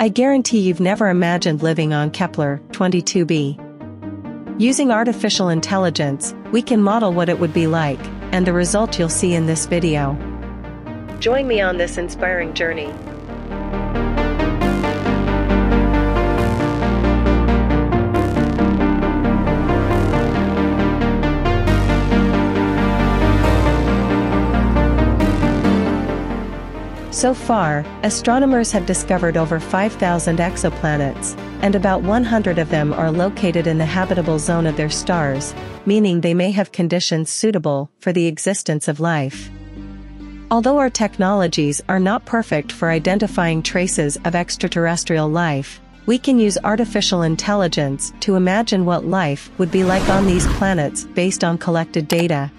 I guarantee you've never imagined living on Kepler-22b. Using artificial intelligence, we can model what it would be like, and the result you'll see in this video. Join me on this inspiring journey. So far, astronomers have discovered over 5,000 exoplanets, and about 100 of them are located in the habitable zone of their stars, meaning they may have conditions suitable for the existence of life. Although our technologies are not perfect for identifying traces of extraterrestrial life, we can use artificial intelligence to imagine what life would be like on these planets based on collected data.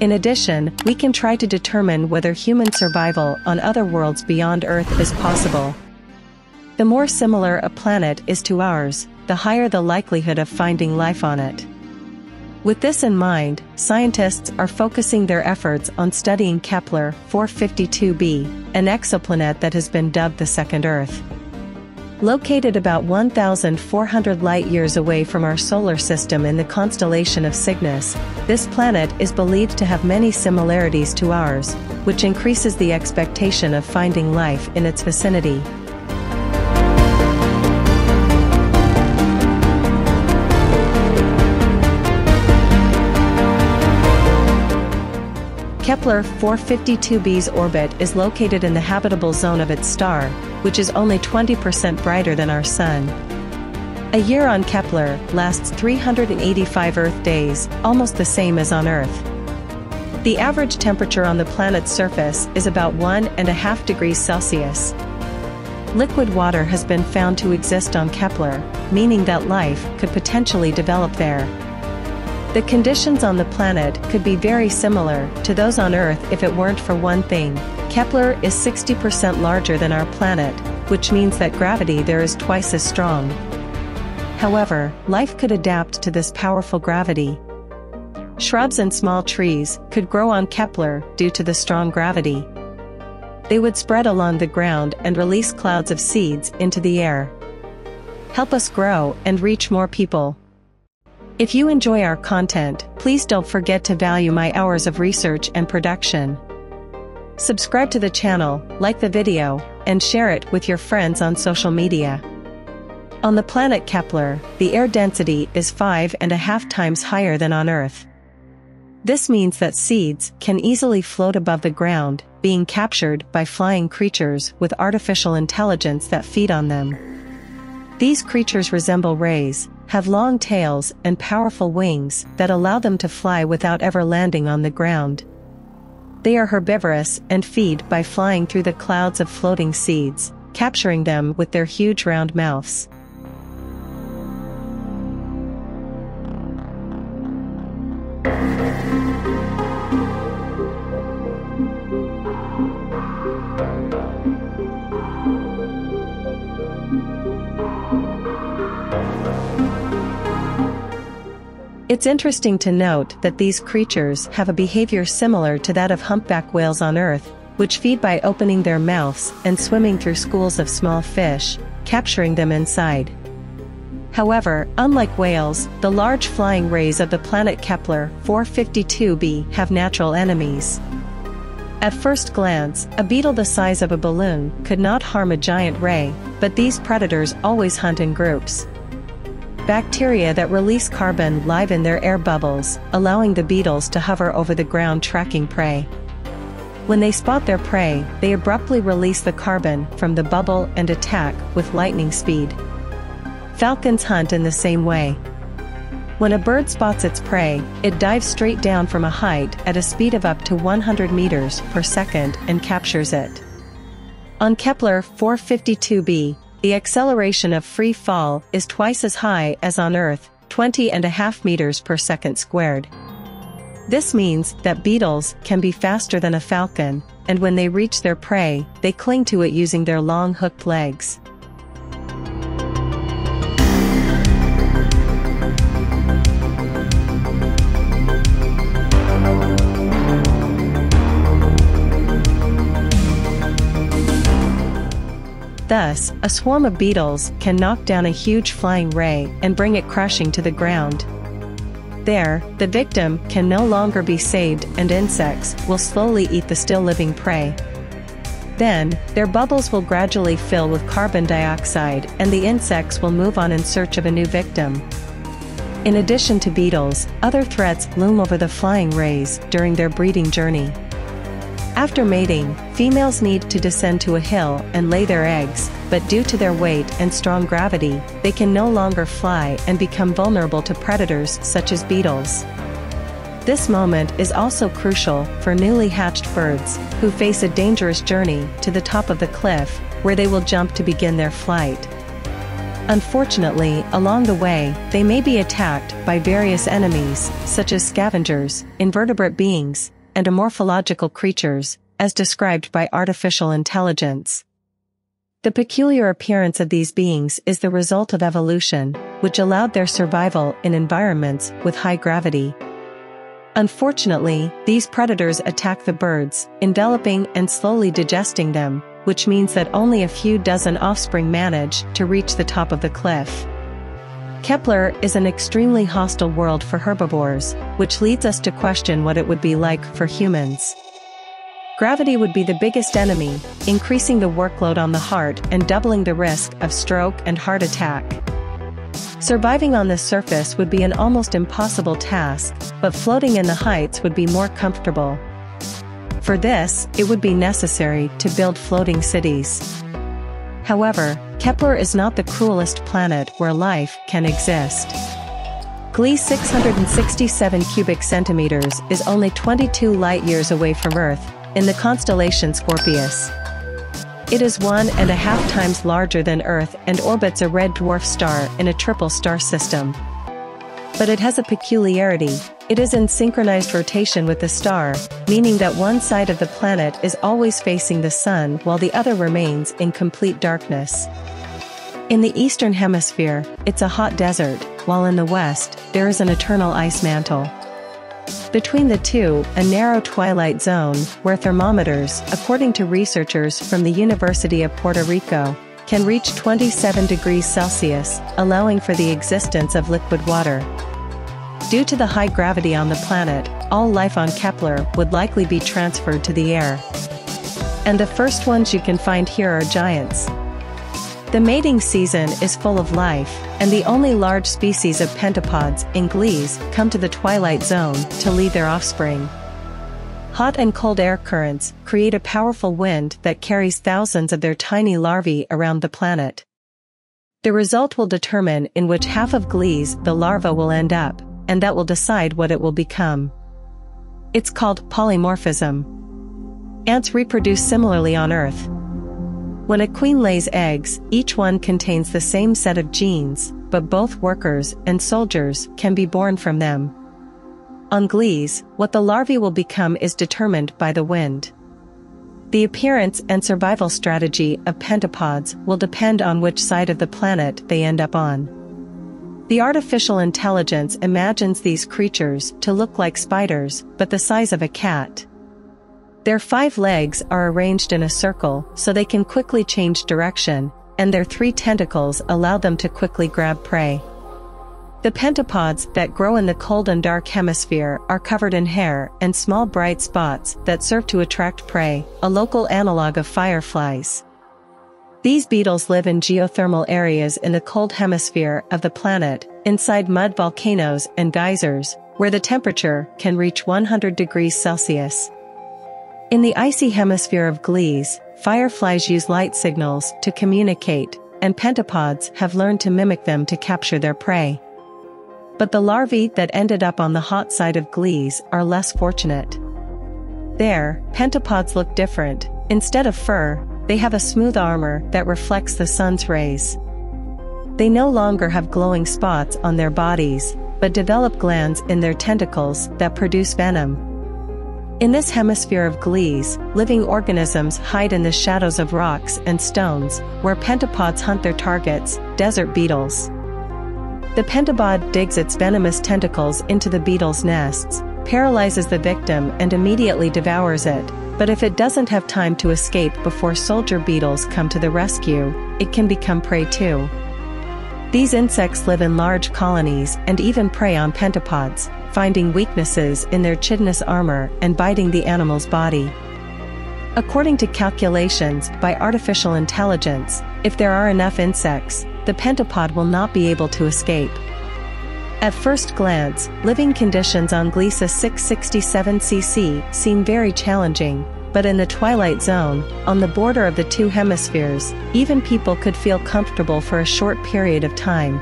In addition, we can try to determine whether human survival on other worlds beyond Earth is possible. The more similar a planet is to ours, the higher the likelihood of finding life on it. With this in mind, scientists are focusing their efforts on studying Kepler-452b, an exoplanet that has been dubbed the second Earth. Located about 1,400 light-years away from our solar system in the constellation of Cygnus, this planet is believed to have many similarities to ours, which increases the expectation of finding life in its vicinity. Kepler-452b's orbit is located in the habitable zone of its star, which is only 20% brighter than our Sun. A year on Kepler lasts 385 Earth days, almost the same as on Earth. The average temperature on the planet's surface is about 1.5 degrees Celsius. Liquid water has been found to exist on Kepler, meaning that life could potentially develop there. The conditions on the planet could be very similar to those on Earth if it weren't for one thing. Kepler is 60% larger than our planet, which means that gravity there is twice as strong. However, life could adapt to this powerful gravity. Shrubs and small trees could grow on Kepler due to the strong gravity. They would spread along the ground and release clouds of seeds into the air. Help us grow and reach more people. If you enjoy our content, please don't forget to value my hours of research and production. Subscribe to the channel, like the video, and share it with your friends on social media. On the planet Kepler, the air density is 5.5 times higher than on Earth. This means that seeds can easily float above the ground, being captured by flying creatures with artificial intelligence that feed on them. These creatures resemble rays, have long tails and powerful wings that allow them to fly without ever landing on the ground. They are herbivorous and feed by flying through the clouds of floating seeds, capturing them with their huge round mouths. It's interesting to note that these creatures have a behavior similar to that of humpback whales on Earth, which feed by opening their mouths and swimming through schools of small fish, capturing them inside. However, unlike whales, the large flying rays of the planet Kepler-452b have natural enemies. At first glance, a beetle the size of a balloon could not harm a giant ray, but these predators always hunt in groups. Bacteria that release carbon live in their air bubbles, allowing the beetles to hover over the ground tracking prey. When they spot their prey, they abruptly release the carbon from the bubble and attack with lightning speed. Falcons hunt in the same way. When a bird spots its prey, it dives straight down from a height at a speed of up to 100 meters per second and captures it. On Kepler-452b, the acceleration of free fall is twice as high as on Earth, 20.5 meters per second squared. This means that beetles can be faster than a falcon, and when they reach their prey, they cling to it using their long hooked legs. Thus, a swarm of beetles can knock down a huge flying ray and bring it crashing to the ground. There, the victim can no longer be saved, and insects will slowly eat the still living prey. Then, their bubbles will gradually fill with carbon dioxide, and the insects will move on in search of a new victim. In addition to beetles, other threats loom over the flying rays during their breeding journey. After mating, females need to descend to a hill and lay their eggs, but due to their weight and strong gravity, they can no longer fly and become vulnerable to predators such as beetles. This moment is also crucial for newly hatched birds, who face a dangerous journey to the top of the cliff, where they will jump to begin their flight. Unfortunately, along the way, they may be attacked by various enemies, such as scavengers, invertebrate beings, and amorphological creatures, as described by artificial intelligence. The peculiar appearance of these beings is the result of evolution, which allowed their survival in environments with high gravity. Unfortunately, these predators attack the birds, enveloping and slowly digesting them, which means that only a few dozen offspring manage to reach the top of the cliff. Kepler is an extremely hostile world for herbivores, which leads us to question what it would be like for humans. Gravity would be the biggest enemy, increasing the workload on the heart and doubling the risk of stroke and heart attack. Surviving on this surface would be an almost impossible task, but floating in the heights would be more comfortable. For this, it would be necessary to build floating cities. However, Kepler is not the cruelest planet where life can exist. Gliese 667 cubic centimeters is only 22 light-years away from Earth, in the constellation Scorpius. It is 1.5 times larger than Earth and orbits a red dwarf star in a triple star system. But it has a peculiarity: it is in synchronized rotation with the star, meaning that one side of the planet is always facing the sun while the other remains in complete darkness. In the eastern hemisphere, it's a hot desert, while in the west, there is an eternal ice mantle. Between the two, a narrow twilight zone, where thermometers, according to researchers from the University of Puerto Rico, can reach 27 degrees Celsius, allowing for the existence of liquid water. Due to the high gravity on the planet, all life on Kepler would likely be transferred to the air. And the first ones you can find here are giants. The mating season is full of life, and the only large species of pentapods in Gliese come to the twilight zone to lead their offspring. Hot and cold air currents create a powerful wind that carries thousands of their tiny larvae around the planet. The result will determine in which half of Gliese the larva will end up, and that will decide what it will become. It's called polymorphism. Ants reproduce similarly on Earth. When a queen lays eggs, each one contains the same set of genes, but both workers and soldiers can be born from them. On Gliese, what the larvae will become is determined by the wind. The appearance and survival strategy of pentapods will depend on which side of the planet they end up on. The artificial intelligence imagines these creatures to look like spiders, but the size of a cat. Their 5 legs are arranged in a circle, so they can quickly change direction, and their 3 tentacles allow them to quickly grab prey. The pentapods that grow in the cold and dark hemisphere are covered in hair and small bright spots that serve to attract prey, a local analog of fireflies. These beetles live in geothermal areas in the cold hemisphere of the planet, inside mud volcanoes and geysers, where the temperature can reach 100 degrees Celsius. In the icy hemisphere of Gliese, fireflies use light signals to communicate, and pentapods have learned to mimic them to capture their prey. But the larvae that ended up on the hot side of Gliese are less fortunate. There, pentapods look different. Instead of fur, they have a smooth armor that reflects the sun's rays. They no longer have glowing spots on their bodies, but develop glands in their tentacles that produce venom. In this hemisphere of Gliese, living organisms hide in the shadows of rocks and stones, where pentapods hunt their targets, desert beetles. The pentapod digs its venomous tentacles into the beetle's nests, paralyzes the victim and immediately devours it, But if it doesn't have time to escape before soldier beetles come to the rescue, it can become prey too. These insects live in large colonies and even prey on pentapods, finding weaknesses in their chitinous armor and biting the animal's body. According to calculations by artificial intelligence, if there are enough insects, the pentapod will not be able to escape. At first glance, living conditions on Gliese 667 Cc seem very challenging, but in the twilight zone, on the border of the two hemispheres, even people could feel comfortable for a short period of time.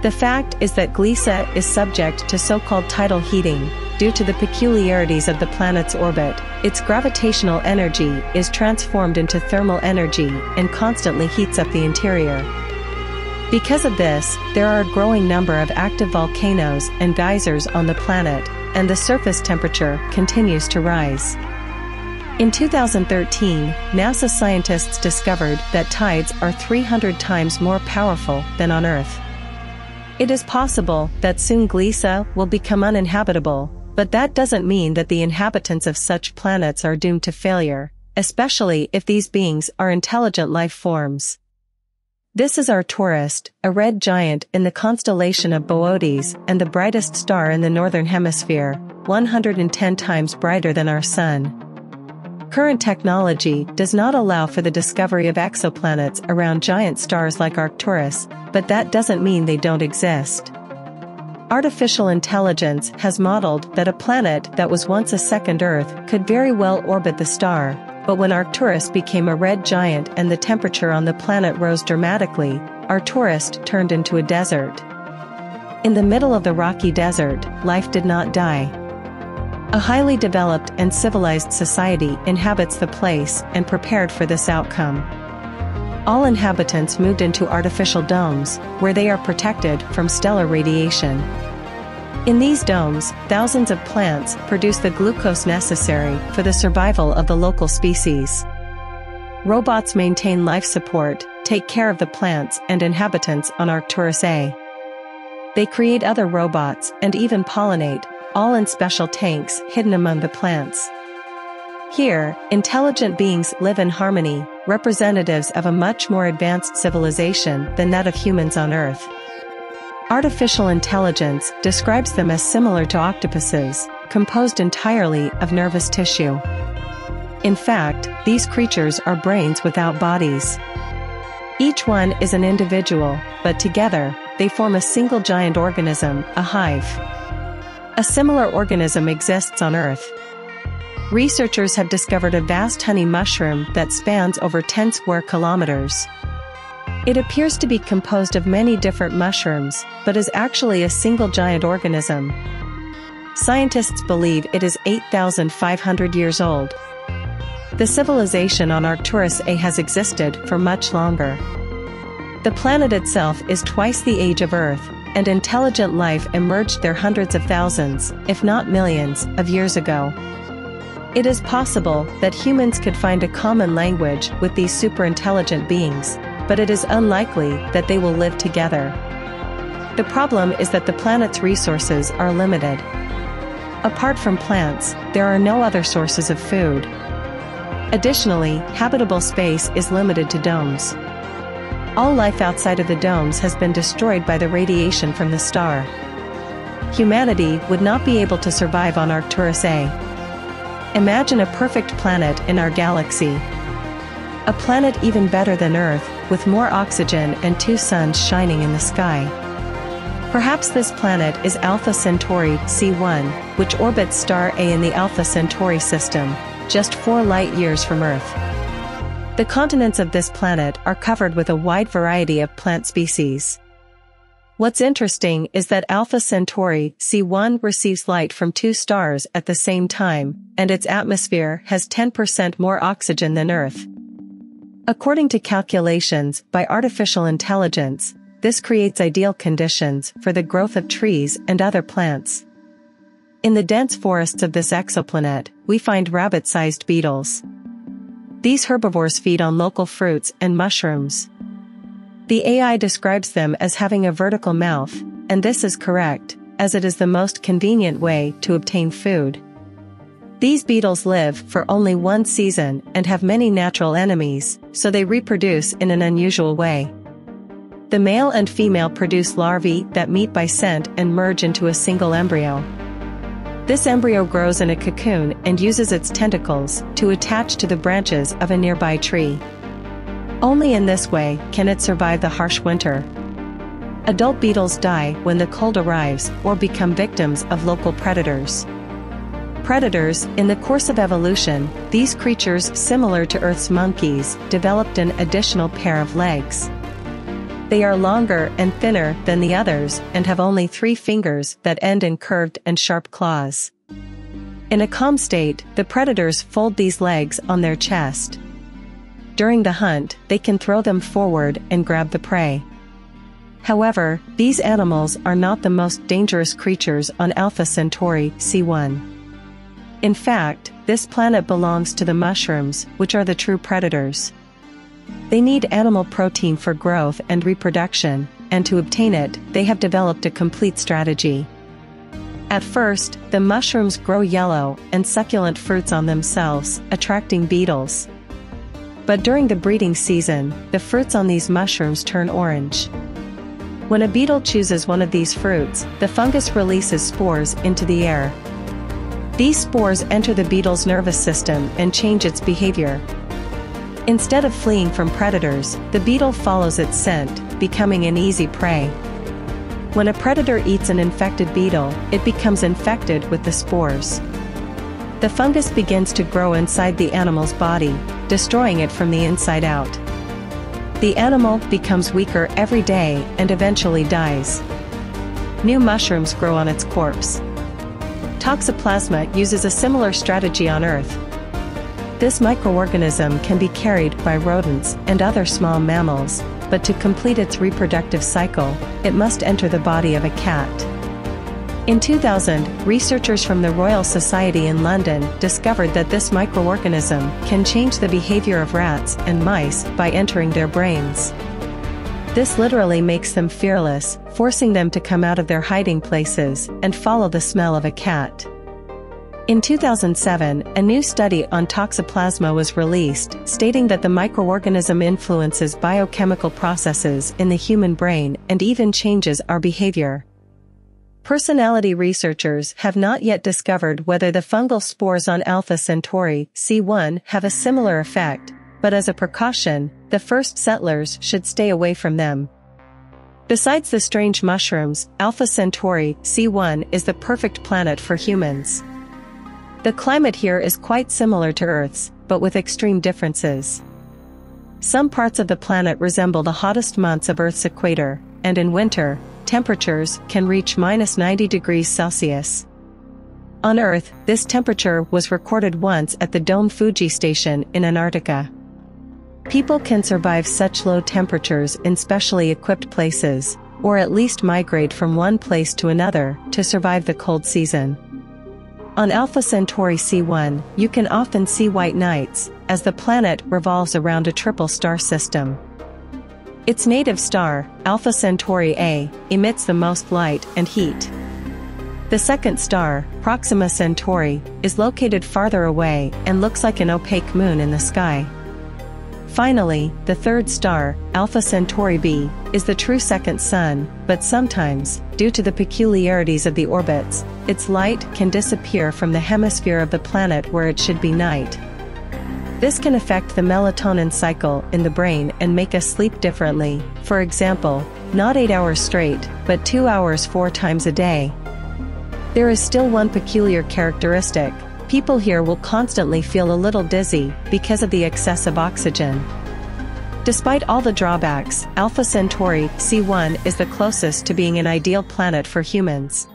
The fact is that Gliese is subject to so-called tidal heating. Due to the peculiarities of the planet's orbit, its gravitational energy is transformed into thermal energy and constantly heats up the interior. Because of this, there are a growing number of active volcanoes and geysers on the planet, and the surface temperature continues to rise. In 2013, NASA scientists discovered that tides are 300 times more powerful than on Earth. It is possible that soon Gliese will become uninhabitable, but that doesn't mean that the inhabitants of such planets are doomed to failure, especially if these beings are intelligent life forms. This is Arcturus, a red giant in the constellation of Boötes and the brightest star in the northern hemisphere, 110 times brighter than our sun. Current technology does not allow for the discovery of exoplanets around giant stars like Arcturus, but that doesn't mean they don't exist. Artificial intelligence has modeled that a planet that was once a second Earth could very well orbit the star, but when Arcturus became a red giant and the temperature on the planet rose dramatically, Arcturus turned into a desert. In the middle of the rocky desert, life did not die. A highly developed and civilized society inhabits the place and prepared for this outcome. All inhabitants moved into artificial domes, where they are protected from stellar radiation. In these domes, thousands of plants produce the glucose necessary for the survival of the local species. Robots maintain life support, take care of the plants and inhabitants on Arcturus A. They create other robots and even pollinate, all in special tanks hidden among the plants. Here, intelligent beings live in harmony, representatives of a much more advanced civilization than that of humans on Earth. Artificial intelligence describes them as similar to octopuses, composed entirely of nervous tissue. In fact, these creatures are brains without bodies. Each one is an individual, but together, they form a single giant organism, a hive. A similar organism exists on Earth. Researchers have discovered a vast honey mushroom that spans over 10 square kilometers. It appears to be composed of many different mushrooms, but is actually a single giant organism. Scientists believe it is 8,500 years old. The civilization on Arcturus A has existed for much longer. The planet itself is twice the age of Earth, and intelligent life emerged there hundreds of thousands, if not millions, of years ago. It is possible that humans could find a common language with these superintelligent beings, but it is unlikely that they will live together. The problem is that the planet's resources are limited. Apart from plants, there are no other sources of food. Additionally, habitable space is limited to domes. All life outside of the domes has been destroyed by the radiation from the star. Humanity would not be able to survive on Arcturus A. Imagine a perfect planet in our galaxy. A planet even better than Earth, with more oxygen and two suns shining in the sky. Perhaps this planet is Alpha Centauri C1, which orbits star A in the Alpha Centauri system, just 4 light years from Earth. The continents of this planet are covered with a wide variety of plant species. What's interesting is that Alpha Centauri C1 receives light from 2 stars at the same time, and its atmosphere has 10% more oxygen than Earth. According to calculations by artificial intelligence, this creates ideal conditions for the growth of trees and other plants. In the dense forests of this exoplanet, we find rabbit-sized beetles. These herbivores feed on local fruits and mushrooms. The AI describes them as having a vertical mouth, and this is correct, as it is the most convenient way to obtain food. These beetles live for only one season and have many natural enemies, so they reproduce in an unusual way. The male and female produce larvae that meet by scent and merge into a single embryo. This embryo grows in a cocoon and uses its tentacles to attach to the branches of a nearby tree. Only in this way can it survive the harsh winter. Adult beetles die when the cold arrives or become victims of local predators. Predators, in the course of evolution, these creatures similar to Earth's monkeys, developed an additional pair of legs. They are longer and thinner than the others and have only three fingers that end in curved and sharp claws. In a calm state, the predators fold these legs on their chest. During the hunt, they can throw them forward and grab the prey. However, these animals are not the most dangerous creatures on Alpha Centauri C1. In fact, this planet belongs to the mushrooms, which are the true predators. They need animal protein for growth and reproduction, and to obtain it, they have developed a complete strategy. At first, the mushrooms grow yellow and succulent fruits on themselves, attracting beetles. But during the breeding season, the fruits on these mushrooms turn orange. When a beetle chooses one of these fruits, the fungus releases spores into the air. These spores enter the beetle's nervous system and change its behavior. Instead of fleeing from predators, the beetle follows its scent, becoming an easy prey. When a predator eats an infected beetle, it becomes infected with the spores. The fungus begins to grow inside the animal's body, destroying it from the inside out. The animal becomes weaker every day and eventually dies. New mushrooms grow on its corpse. Toxoplasma uses a similar strategy on Earth. This microorganism can be carried by rodents and other small mammals, but to complete its reproductive cycle, it must enter the body of a cat. In 2000, researchers from the Royal Society in London discovered that this microorganism can change the behavior of rats and mice by entering their brains. This literally makes them fearless, forcing them to come out of their hiding places and follow the smell of a cat. In 2007, a new study on toxoplasma was released, stating that the microorganism influences biochemical processes in the human brain and even changes our behavior. Personality researchers have not yet discovered whether the fungal spores on Alpha Centauri C1 have a similar effect, but as a precaution, the first settlers should stay away from them. Besides the strange mushrooms, Alpha Centauri C1 is the perfect planet for humans. The climate here is quite similar to Earth's, but with extreme differences. Some parts of the planet resemble the hottest months of Earth's equator, and in winter, temperatures can reach -90°C. On Earth, this temperature was recorded once at the Dome Fuji station in Antarctica. People can survive such low temperatures in specially equipped places, or at least migrate from one place to another, to survive the cold season. On Alpha Centauri C1, you can often see white nights, as the planet revolves around a triple star system. Its native star, Alpha Centauri A, emits the most light and heat. The second star, Proxima Centauri, is located farther away and looks like an opaque moon in the sky. Finally, the third star, Alpha Centauri B, is the true second sun, but sometimes, due to the peculiarities of the orbits, its light can disappear from the hemisphere of the planet where it should be night. This can affect the melatonin cycle in the brain and make us sleep differently, for example, not 8 hours straight, but 2 hours 4 times a day. There is still one peculiar characteristic: people here will constantly feel a little dizzy because of the excess of oxygen. Despite all the drawbacks, Alpha Centauri C1 is the closest to being an ideal planet for humans.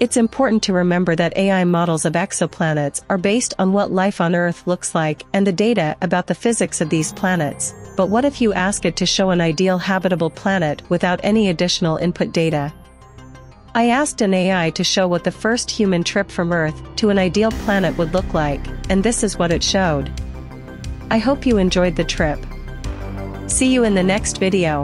It's important to remember that AI models of exoplanets are based on what life on Earth looks like and the data about the physics of these planets, but what if you ask it to show an ideal habitable planet without any additional input data? I asked an AI to show what the first human trip from Earth to an ideal planet would look like, and this is what it showed. I hope you enjoyed the trip. See you in the next video.